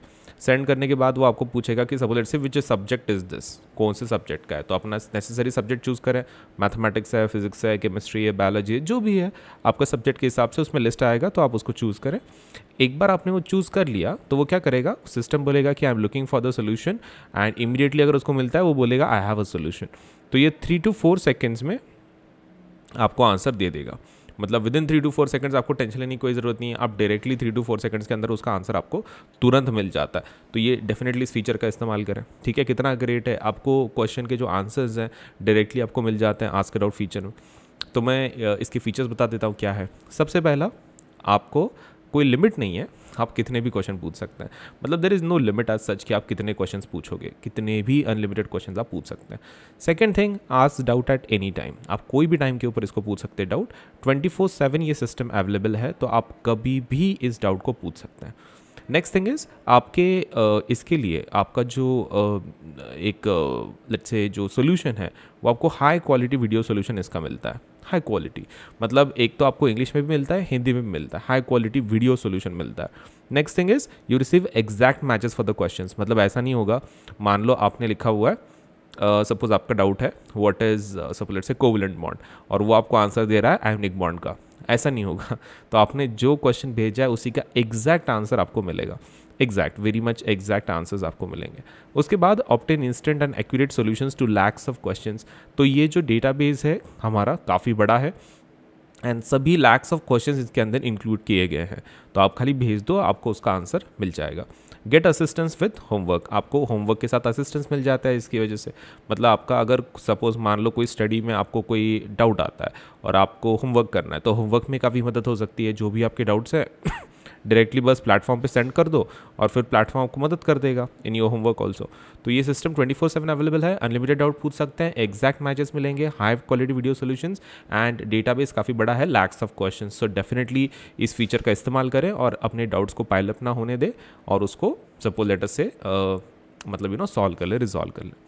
सेंड करने के बाद वो आपको पूछेगा कि सपोज लेट अस से विच सब्जेक्ट इज़ दिस, कौन से सब्जेक्ट का है, तो अपना नेसेसरी सब्जेक्ट चूज़ करें। मैथमेटिक्स है, फिजिक्स है, केमिस्ट्री है, बायोलॉजी है, जो भी है आपका सब्जेक्ट के हिसाब से उसमें लिस्ट आएगा, तो आप उसको चूज़ करें। एक बार आपने वो चूज़ कर लिया तो वो क्या करेगा, सिस्टम बोलेगा कि I am looking for the solution, and immediately अगर उसको मिलता है वो बोलेगा आई हैव अ सोल्यूशन। तो ये थ्री टू फोर सेकेंड्स में आपको आंसर दे देगा, मतलब within three to four seconds, आपको टेंशन लेने की कोई ज़रूरत नहीं है, आप directly three to four seconds के अंदर उसका आंसर आपको तुरंत मिल जाता है। तो ये डेफिनेटली इस फीचर का इस्तेमाल करें, ठीक है। कितना ग्रेट है, आपको क्वेश्चन के जो आंसर्स हैं डायरेक्टली आपको मिल जाते हैं आस्क इट आउट फीचर में। तो मैं इसके फीचर्स बता देता हूँ क्या है। सबसे पहला, आपको कोई लिमिट नहीं है, आप कितने भी क्वेश्चन पूछ सकते हैं, मतलब there is no limit as such कि आप कितने क्वेश्चंस पूछोगे, कितने भी अनलिमिटेड क्वेश्चंस आप पूछ सकते हैं। Second thing, ask doubt at any time, आप कोई भी टाइम के ऊपर इसको पूछ सकते हैं डाउट। ट्वेंटी फोर सेवन ये सिस्टम अवेलेबल है, तो आप कभी भी इस डाउट को पूछ सकते हैं। नेक्स्ट थिंग इज़, आपके इसके लिए आपका जो एक लेट्स से जो सोल्यूशन है वो आपको हाई क्वालिटी वीडियो सोल्यूशन इसका मिलता है। हाई क्वालिटी मतलब एक तो आपको इंग्लिश में भी मिलता है, हिंदी में भी मिलता है, हाई क्वालिटी वीडियो सोल्यूशन मिलता है। Next thing is, you receive exact matches for the questions, मतलब ऐसा नहीं होगा, मान लो आपने लिखा हुआ है, सपोज uh, आपका डाउट है what is suppose let's say covalent bond, और वो आपको आंसर दे रहा है आयोनिक बॉन्ड का, ऐसा नहीं होगा। तो आपने जो क्वेश्चन भेजा है उसी का एग्जैक्ट आंसर आपको मिलेगा, exact, very much exact answers आपको मिलेंगे। उसके बाद obtain instant and accurate solutions to lakhs of questions, तो ये जो डेटाबेस है हमारा काफ़ी बड़ा है, एंड सभी लैक्स ऑफ क्वेश्चंस इसके अंदर इंक्लूड किए गए हैं, तो आप खाली भेज दो, आपको उसका आंसर मिल जाएगा। गेट असिस्टेंस विथ होमवर्क, आपको होमवर्क के साथ असिस्टेंस मिल जाता है इसकी वजह से, मतलब आपका अगर सपोज मान लो कोई स्टडी में आपको कोई डाउट आता है और आपको होमवर्क करना है, तो होमवर्क में काफ़ी मदद हो सकती है। जो भी आपके डाउट्स हैं डायरेक्टली बस प्लेटफॉर्म पे सेंड कर दो और फिर प्लेटफॉर्म आपको मदद कर देगा इन योर होमवर्क ऑल्सो। तो ये system twenty four seven available है, अनलिमिटेड डाउट पूछ सकते हैं, एग्जैक्ट मैचेस मिलेंगे, high quality video solutions, and database काफ़ी बड़ा है, lakhs of questions. So definitely इस फीचर का इस्तेमाल करें और अपने डाउट्स को पाइल अप ना होने दे और उसको सपोज लेट अस से uh, मतलब यू नो सॉल्व कर ले, रिजॉल्व कर ले।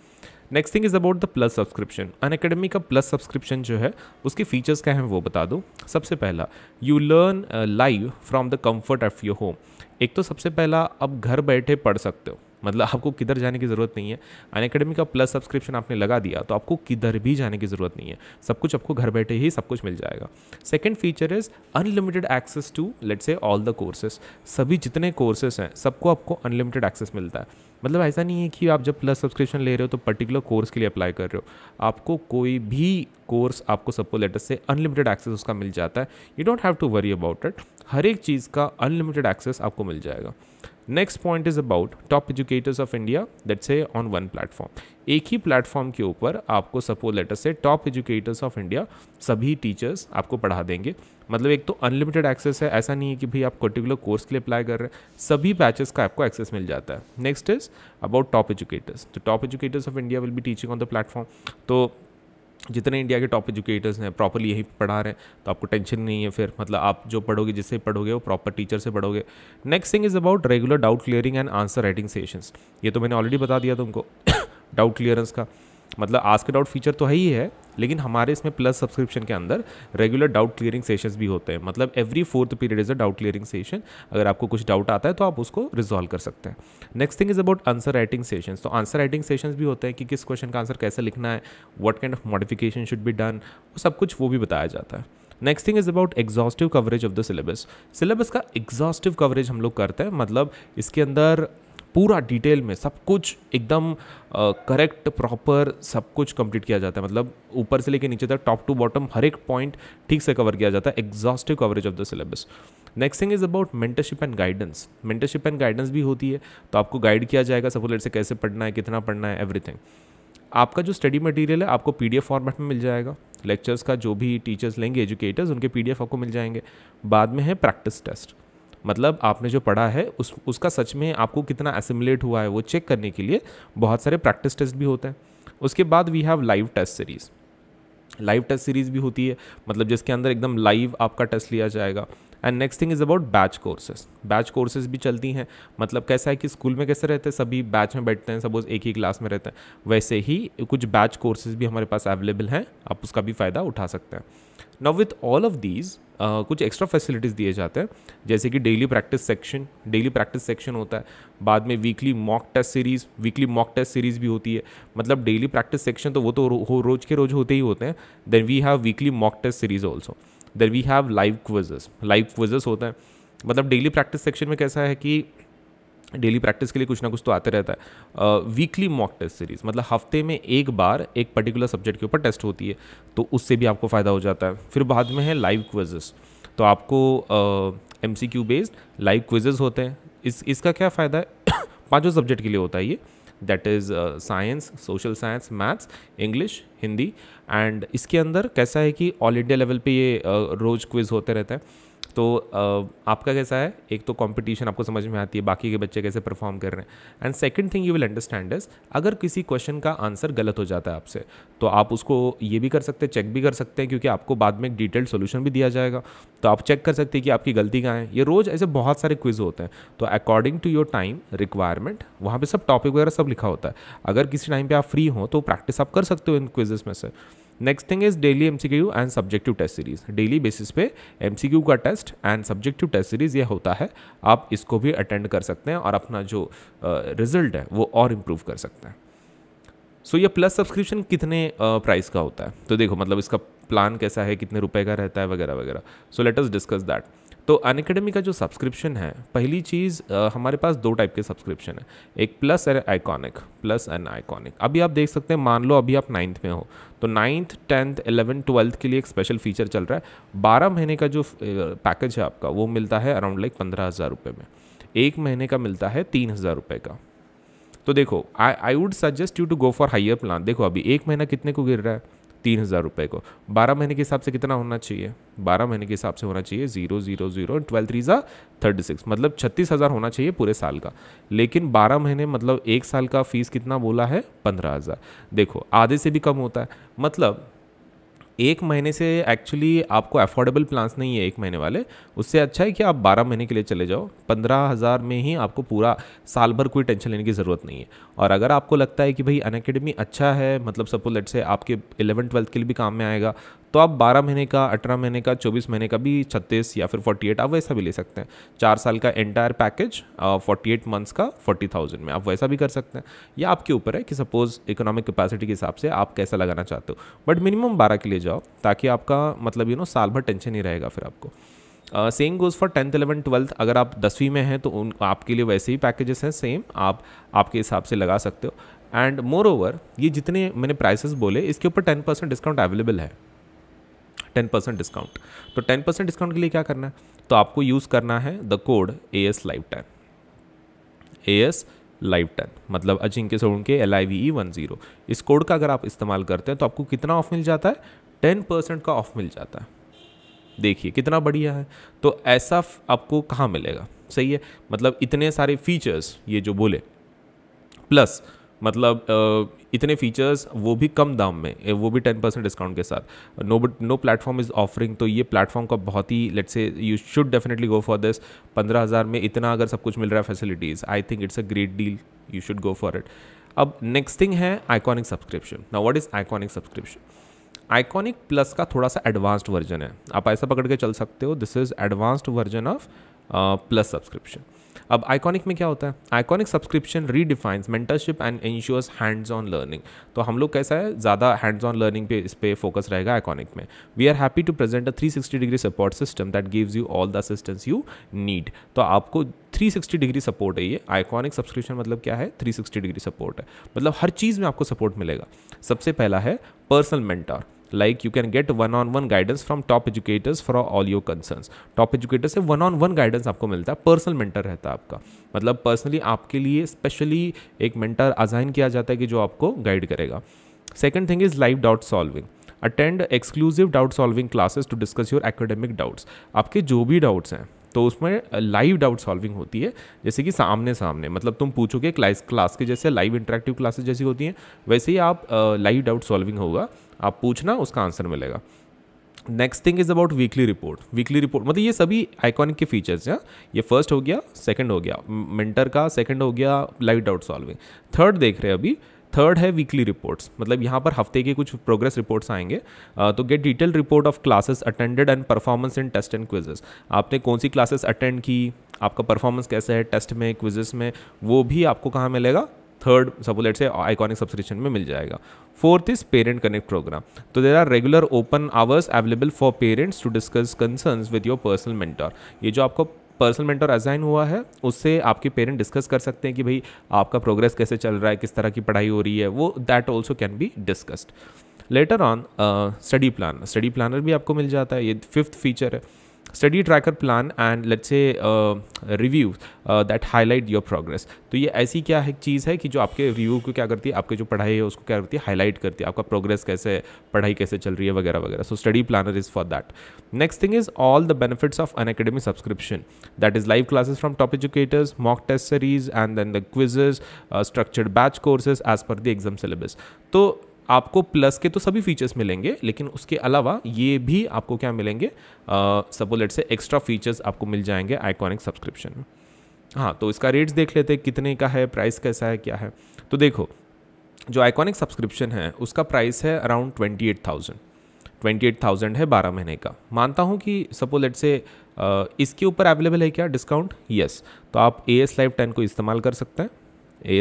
Next thing is about the plus subscription. Unacademy का प्लस सब्सक्रिप्शन जो है उसके फीचर्स क्या हैं वो बता दूँ। सबसे पहला, you learn live from the comfort of your home. एक तो सबसे पहला आप घर बैठे पढ़ सकते हो, मतलब आपको किधर जाने की ज़रूरत नहीं है। अनअकैडमी का प्लस सब्सक्रिप्शन आपने लगा दिया तो आपको किधर भी जाने की ज़रूरत नहीं है, सब कुछ आपको घर बैठे ही सब कुछ मिल जाएगा। Second feature is unlimited access to let's say all the courses. सभी जितने कोर्सेज हैं सबको आपको अनलिमिटेड एक्सेस मिलता है, मतलब ऐसा नहीं है कि आप जब प्लस सब्सक्रिप्शन ले रहे हो तो पर्टिकुलर कोर्स के लिए अप्लाई कर रहे हो, आपको कोई भी कोर्स आपको सबको लेटेस्ट से अनलिमिटेड एक्सेस उसका मिल जाता है। You don't have to worry about it, हर एक चीज़ का अनलिमिटेड एक्सेस आपको मिल जाएगा। Next point is about top educators of India that's a on one platform. एक ही प्लेटफॉर्म के ऊपर आपको suppose let us say top educators of India सभी टीचर्स आपको पढ़ा देंगे, मतलब एक तो अनलिमिटेड एक्सेस है, ऐसा नहीं है कि भाई आप पर्टिकुलर कोर्स के लिए अप्लाई कर रहे हैं, सभी बैचेस का आपको एक्सेस मिल जाता है। Next is about top educators, तो top educators of India will be teaching on the platform. तो जितने इंडिया के टॉप एजुकेटर्स हैं प्रॉपरली यही पढ़ा रहे हैं, तो आपको टेंशन नहीं है फिर, मतलब आप जो पढ़ोगे जिससे पढ़ोगे वो प्रॉपर टीचर से पढ़ोगे। Next thing is about regular doubt clearing and answer writing sessions. ये तो मैंने ऑलरेडी बता दिया तुमको डाउट क्लियरेंस का, मतलब आस्क इट आउट फीचर तो है ही है, लेकिन हमारे इसमें प्लस सब्सक्रिप्शन के अंदर रेगुलर डाउट क्लियरिंग सेशंस भी होते हैं, मतलब every fourth period is a doubt clearing session. अगर आपको कुछ डाउट आता है तो आप उसको रिजॉल्व कर सकते हैं। Next thing is about answer writing sessions. तो आंसर राइटिंग सेशंस भी होते हैं कि किस क्वेश्चन का आंसर कैसे लिखना है, what kind of modification should be done, सब कुछ वो भी बताया जाता है। Next thing is about exhaustive coverage of the syllabus. Syllabus का एग्जॉस्टिव कवरेज हम लोग करते हैं, मतलब इसके अंदर पूरा डिटेल में सब कुछ एकदम करेक्ट प्रॉपर सब कुछ कंप्लीट किया जाता है, मतलब ऊपर से लेकर नीचे तक टॉप टू बॉटम हर एक पॉइंट ठीक से कवर किया जाता है, exhaustive coverage of the syllabus. Next thing is about mentorship and guidance. Mentorship and guidance भी होती है, तो आपको गाइड किया जाएगा सपोज लेट से कैसे पढ़ना है, कितना पढ़ना है, एवरीथिंग। आपका जो स्टडी मटेरियल है आपको पीडीएफ फॉर्मेट में मिल जाएगा, लेक्चर्स का जो भी टीचर्स लेंगे एजुकेटर्स उनके पीडीएफ आपको मिल जाएंगे। बाद में है प्रैक्टिस टेस्ट, मतलब आपने जो पढ़ा है उस उसका सच में आपको कितना एसिमुलेट हुआ है वो चेक करने के लिए बहुत सारे प्रैक्टिस टेस्ट भी होते हैं। उसके बाद we have live test series, live test series भी होती है, मतलब जिसके अंदर एकदम लाइव आपका टेस्ट लिया जाएगा। And next thing is about batch courses. Batch courses भी चलती हैं, मतलब कैसा है कि स्कूल में कैसे रहते हैं सभी बैच में बैठते हैं, सपोज एक ही क्लास में रहते हैं, वैसे ही कुछ बैच कोर्सेज भी हमारे पास अवेलेबल हैं, आप उसका भी फ़ायदा उठा सकते हैं। Now with all of these कुछ एक्स्ट्रा फैसिलिटीज़ दिए जाते हैं, जैसे कि daily practice section, daily practice section होता है, बाद में weekly mock test series, weekly mock test series भी होती है। मतलब डेली प्रैक्टिस सेक्शन तो वो तो रो, हो, रोज के रोज होते ही होते हैं। Then we have weekly mock test series also, then we have live quizzes, live quizzes होते हैं। मतलब डेली प्रैक्टिस सेक्शन में कैसा है कि डेली प्रैक्टिस के लिए कुछ ना कुछ तो आते रहता है। वीकली मॉक टेस्ट सीरीज़ मतलब हफ्ते में एक बार एक पर्टिकुलर सब्जेक्ट के ऊपर टेस्ट होती है, तो उससे भी आपको फ़ायदा हो जाता है। फिर बाद में है लाइव क्विजेस, तो आपको M C Q based live quizzes होते हैं। इस इसका क्या फ़ायदा है, पाँचों सब्जेक्ट के लिए होता है ये, that is science, social science, maths, English, Hindi. And इसके अंदर कैसा है कि ऑल इंडिया लेवल पे ये uh, रोज़ क्विज़ होते रहता है। तो uh, आपका कैसा है, एक तो कंपटीशन आपको समझ में आती है बाकी के बच्चे कैसे परफॉर्म कर रहे हैं। And second thing you will understand is, अगर किसी क्वेश्चन का आंसर गलत हो जाता है आपसे, तो आप उसको ये भी कर सकते हैं, चेक भी कर सकते हैं, क्योंकि आपको बाद में एक डिटेल्ड सोल्यूशन भी दिया जाएगा, तो आप चेक कर सकते हैं कि आपकी गलती कहाँ है। ये रोज़ ऐसे बहुत सारे क्विज़ होते हैं, तो according to your time requirement वहाँ पर सब टॉपिक वगैरह सब लिखा होता है। अगर किसी टाइम पर आप फ्री हो तो प्रैक्टिस आप कर सकते हो इन क्विजेस में से। Next thing is daily MCQ and subjective test series. Daily basis पे एमसीक्यू का test and subjective test series ये होता है, आप इसको भी अटेंड कर सकते हैं और अपना जो रिजल्ट uh, है वो और इम्प्रूव कर सकते हैं। सो so, ये प्लस सब्सक्रिप्शन कितने प्राइस uh, का होता है, तो देखो मतलब इसका प्लान कैसा है, कितने रुपए का रहता है वगैरह वगैरह। So let us discuss that. तो अनअकैडमी का जो सब्सक्रिप्शन है, पहली चीज़ uh, हमारे पास दो टाइप के सब्सक्रिप्शन है, एक plus and iconic, plus and iconic. अभी आप देख सकते हैं, मान लो अभी आप नाइन्थ में हो, तो नाइन्थ, टेंथ, इलेवेंथ, ट्वेल्थ के लिए एक स्पेशल फीचर चल रहा है। बारह महीने का जो पैकेज है आपका वो मिलता है अराउंड लाइक पंद्रह हज़ार रुपये में, एक महीने का मिलता है तीन हज़ार रुपये का। तो देखो I I would suggest you to go for higher plan. देखो अभी एक महीना कितने को गिर रहा है, तीन हज़ार रुपये को, बारह महीने के हिसाब से कितना होना चाहिए, बारह महीने के हिसाब से होना चाहिए zero zero zero twelve three ज़ा थर्टी सिक्स, मतलब छत्तीस हज़ार होना चाहिए पूरे साल का। लेकिन बारह महीने मतलब एक साल का फीस कितना बोला है, पंद्रह हज़ार। देखो आधे से भी कम होता है, मतलब एक महीने से एक्चुअली आपको अफोर्डेबल प्लान्स नहीं है एक महीने वाले। उससे अच्छा है कि आप बारह महीने के लिए चले जाओ, पंद्रह हज़ार में ही आपको पूरा साल भर कोई टेंशन लेने की ज़रूरत नहीं है। और अगर आपको लगता है कि भाई अनअकैडमी अच्छा है, मतलब सपोज लेट से आपके इलेवन ट्वेल्थ के लिए भी काम में आएगा, तो आप बारह महीने का, अठारह महीने का, चौबीस महीने का भी, छत्तीस या फिर अड़तालीस आप वैसा भी ले सकते हैं। चार साल का एंटायर पैकेज अड़तालीस मंथ्स का चालीस हज़ार में आप वैसा भी कर सकते हैं। या आपके ऊपर है कि सपोज़ इकोनॉमिक कैपेसिटी के हिसाब से आप कैसा लगाना चाहते हो, बट मिनिमम बारह के लिए जाओ, ताकि आपका मतलब यू नो साल भर टेंशन ही रहेगा फिर आपको। Same goes for tenth, eleven, twelfth. अगर आप दसवीं में हैं तो उन आपके लिए वैसे ही पैकेजेस हैं, सेम आप आपके हिसाब से लगा सकते हो। एंड मोर ओवर ये जितने मैंने प्राइसेस बोले इसके ऊपर टेन परसेंट डिस्काउंट अवेलेबल है, टेन परसेंट डिस्काउंट। तो टेन परसेंट डिस्काउंट के लिए क्या करना है, तो आपको यूज़ करना है the code A S live ten, A S live ten मतलब Ajinkya Solunke L I V E one zero. इस कोड का अगर आप इस्तेमाल करते हैं तो आपको कितना ऑफ मिल जाता है, टेन परसेंट का ऑफ मिल जाता है। देखिए कितना बढ़िया है। तो ऐसा आपको कहाँ मिलेगा, सही है, मतलब इतने सारे फीचर्स ये जो बोले, प्लस मतलब इतने फीचर्स वो भी कम दाम में, वो भी टेन परसेंट डिस्काउंट के साथ। No no platform is offering, तो ये प्लेटफॉर्म का बहुत ही let's say you should definitely go for this. पंद्रह हज़ार में इतना अगर सब कुछ मिल रहा है facilities, I think it's a great deal, you should go for it. अब नेक्स्ट थिंग है iconic subscription. Now what is iconic subscription. Iconic plus का थोड़ा सा एडवांस्ड वर्जन है, आप ऐसा पकड़ के चल सकते हो, this is advanced version of plus subscription. अब आइकॉनिक में क्या होता है, iconic subscription redefines mentorship and ensures hands on learning. तो हम लोग कैसा है, ज़्यादा हैंड्स ऑन लर्निंग पे इस पे फोकस रहेगा आइकॉनिक में। We are happy to present a three sixty degree support system that gives you all the assistance you need. तो आपको थ्री सिक्सटी डिग्री सपोर्ट है ये आइकॉनिक सब्सक्रिप्शन, मतलब क्या है थ्री सिक्सटी डिग्री सपोर्ट है, मतलब हर चीज़ में आपको सपोर्ट मिलेगा। सबसे पहला है personal mentor, like you can get one on one guidance from top educators for all your concerns. Top educator से वन ऑन वन गाइडेंस आपको मिलता है, पर्सनल मेंटर रहता है आपका, मतलब पर्सनली आपके लिए स्पेशली एक मेंटर असाइन किया जाता है कि जो आपको गाइड करेगा। Second thing is live doubt solving, attend exclusive doubt solving classes to discuss your academic doubts. आपके जो भी डाउट्स हैं तो उसमें लाइव डाउट सॉल्विंग होती है, जैसे कि सामने सामने, मतलब तुम पूछोगे क्लास क्लास के जैसे, लाइव इंटरेक्टिव क्लासेस जैसी होती हैं वैसे ही आप लाइव डाउट सॉल्विंग होगा, आप पूछना उसका आंसर मिलेगा। Next thing is about weekly report. Weekly report मतलब ये सभी आइकॉनिक के फीचर्स हैं। ये फर्स्ट हो गया, सेकंड हो गया मेंटर का, सेकंड हो गया लाइव डाउट सॉल्विंग, थर्ड देख रहे हैं अभी, थर्ड है वीकली रिपोर्ट्स, मतलब यहाँ पर हफ्ते के कुछ प्रोग्रेस रिपोर्ट्स आएंगे। तो get detail report of classes attended and performance in test and quizzes, आपने कौन सी क्लासेस अटेंड की, आपका परफॉर्मेंस कैसा है टेस्ट में, क्विजेस में, वो भी आपको कहाँ मिलेगा, थर्ड सपोलेट से आइकॉनिक सब्सक्रिप्शन में मिल जाएगा। Fourth is parent connect program, तो there are regular open hours available for parents to discuss concerns with your personal mentor. ये जो आपको पर्सनल मेंटर असाइन हुआ है उससे आपके पेरेंट डिस्कस कर सकते हैं कि भाई आपका प्रोग्रेस कैसे चल रहा है, किस तरह की पढ़ाई हो रही है, वो that also can be discussed. Later on study plan, study planner भी आपको मिल जाता है, ये फिफ्थ फीचर है। Study tracker plan and let's say review that highlight your progress, तो ये ऐसी क्या है चीज़ है कि जो आपके रिव्यू को क्या करती है, आपके जो पढ़ाई है उसको क्या करती है, हाईलाइट करती है, आपका प्रोग्रेस कैसे, पढ़ाई कैसे चल रही है वगैरह वगैरह। So study planner is for that. Next thing is all the benefits of Unacademy subscription, that is live classes from top educators, mock test series and then the quizzes, structured batch courses as per the exam syllabus. तो आपको plus के तो सभी features मिलेंगे, लेकिन उसके अलावा ये भी आपको क्या मिलेंगे, suppose let say extra features आपको मिल जाएंगे आइकॉनिक सब्सक्रिप्शन में। हाँ, तो इसका रेट्स देख लेते हैं कितने का है, प्राइस कैसा है, क्या है। तो देखो जो आइकॉनिक सब्सक्रिप्शन है उसका प्राइस है around twenty eight thousand twenty eight thousand है बारह महीने का। मानता हूँ कि सपोज लेट से इसके ऊपर अवेलेबल है क्या डिस्काउंट, येस, तो आप ए एस लाइव टेन को इस्तेमाल कर सकते हैं,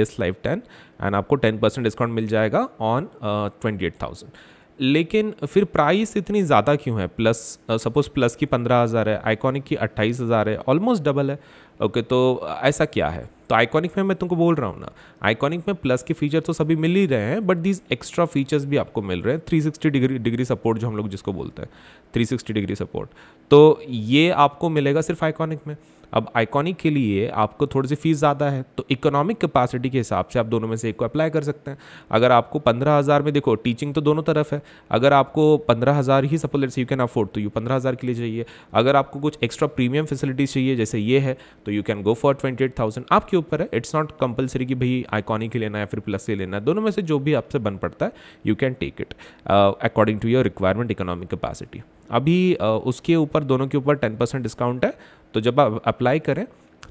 एस लाइव टेन, एंड आपको टेन परसेंट डिस्काउंट मिल जाएगा ऑन ट्वेंटी एट थाउजेंड। लेकिन फिर प्राइस इतनी ज़्यादा क्यों है, प्लस सपोज प्लस की पंद्रह हज़ार है, आइकॉनिक की अट्ठाईस हज़ार है, ऑलमोस्ट डबल है। ओके, तो ऐसा क्या है, तो आइकॉनिक में मैं तुमको बोल रहा हूँ ना, आइकॉनिक में प्लस के फीचर तो सभी मिल ही रहे हैं, बट दीज एक्स्ट्रा फीचर्स भी आपको मिल रहे हैं, three sixty degree degree support जो हम लोग जिसको बोलते हैं, थ्री सिक्सटी डिग्री सपोर्ट, तो ये आपको मिलेगा सिर्फ आइकॉनिक में। अब आइकॉनिक के लिए आपको थोड़ी सी फीस ज़्यादा है, तो इकोनॉमिक कैपेसिटी के हिसाब से आप दोनों में से एक को अप्लाई कर सकते हैं। अगर आपको पंद्रह हज़ार में, देखो टीचिंग तो दोनों तरफ है, अगर आपको पंद्रह हज़ार ही suppose let's you can afford, तो यू पंद्रह हज़ार के लिए चाहिए। अगर आपको कुछ एक्स्ट्रा प्रीमियम फैसिलिटीज़ चाहिए जैसे ये है, तो you can go for twenty eight thousand, आपके ऊपर है। इट्स नॉट कंपलसरी कि भाई आइकॉनिक ही लेना है या फिर प्लस ही लेना है, दोनों में से जो भी आपसे बन पड़ता है you can take it according to your requirement, economic capacity. अभी uh, उसके ऊपर दोनों के ऊपर टेन परसेंट डिस्काउंट है, तो जब आप अप्लाई करें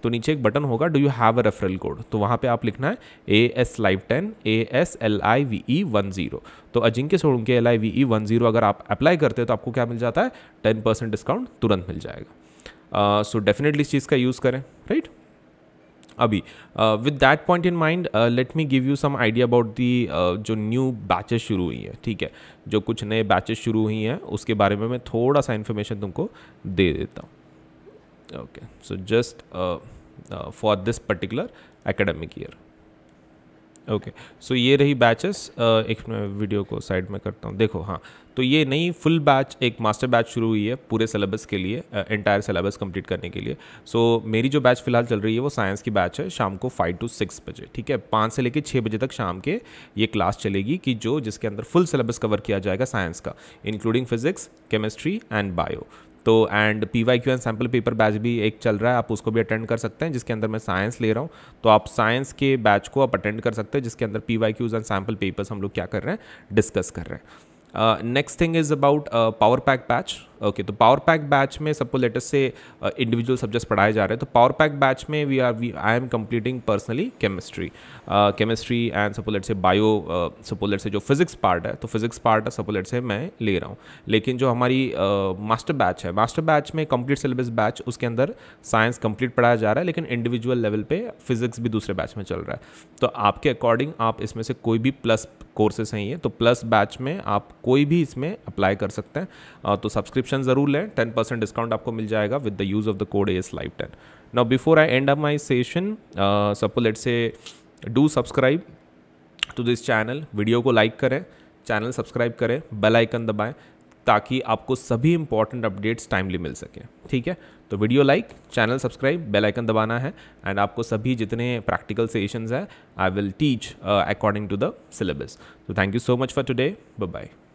तो नीचे एक बटन होगा do you have a referral code, तो वहाँ पे आप लिखना है A S live ten, A S L I V E one zero, तो Ajinkya Solunke L I V E one zero अगर आप अप्लाई करते हैं तो आपको क्या मिल जाता है, टेन परसेंट डिस्काउंट तुरंत मिल जाएगा। सो uh, डेफिनेटली so इस चीज़ का यूज़ करें, राइट right? अभी with that point in mind let me give you some idea about the जो न्यू बैचेस शुरू हुई हैं, ठीक है, जो कुछ नए बैचेस शुरू हुई हैं उसके बारे में मैं थोड़ा सा इन्फॉर्मेशन तुमको दे देता हूँ। Okay, so just for this particular academic year. Okay, so ये रही बैचेस, uh, एक मैं वीडियो को साइड में करता हूँ। देखो हाँ, तो ये नई फुल बैच, एक मास्टर बैच शुरू हुई है पूरे सिलेबस के लिए, एंटायर सिलेबस कंप्लीट करने के लिए। सो so, मेरी जो बैच फिलहाल चल रही है वो साइंस की बैच है, शाम को फाइव टू सिक्स बजे, ठीक है, पाँच से लेकर छः बजे तक शाम के ये क्लास चलेगी कि जो जिसके अंदर फुल सिलेबस कवर किया जाएगा साइंस का, including physics, chemistry and bio. तो and P Y Q and sample paper batch भी एक चल रहा है, आप उसको भी अटेंड कर सकते हैं, जिसके अंदर मैं साइंस ले रहा हूँ, तो आप साइंस के बैच को आप अटेंड कर सकते हैं, जिसके अंदर P Y Qs and sample papers हम लोग क्या कर रहे हैं, डिस्कस कर रहे हैं। Next thing is about power pack batch. Okay, तो पावर पैक बैच में सबको लेटेस्ट से इंडिविजुअल सब्जेक्ट्स पढ़ाए जा रहे हैं, तो पावर पैक बैच में we are we I am completing personally chemistry chemistry and सबको लेट से बायो, सबको लेट से जो फिजिक्स पार्ट है, तो फिजिक्स पार्ट सबको लेट से मैं ले रहा हूँ। लेकिन जो हमारी मास्टर uh, बैच है, मास्टर बैच में कंप्लीट सिलेबस बैच, उसके अंदर साइंस कंप्लीट पढ़ाया जा रहा है, लेकिन इंडिविजुअल लेवल पर फिजिक्स भी दूसरे बैच में चल रहा है, तो आपके अकॉर्डिंग आप इसमें से कोई भी प्लस कोर्सेस हैं ये, तो प्लस बैच में आप कोई भी इसमें अप्लाई कर सकते हैं। uh, तो सब्सक्रिप्शन जरूर लें, टेन परसेंट डिस्काउंट आपको मिल जाएगा with the use of the code S live ten. Now before I end of my session, suppose let's say do subscribe to this channel, video को लाइक करें, channel subscribe करें, bell icon दबाएं ताकि आपको सभी इंपॉर्टेंट अपडेट्स टाइमली मिल सकें, ठीक है। तो video like, channel subscribe, bell icon दबाना है, एंड आपको सभी जितने प्रैक्टिकल सेशंस हैं I will teach according to the syllabus. तो thank you so much for today, bye bye.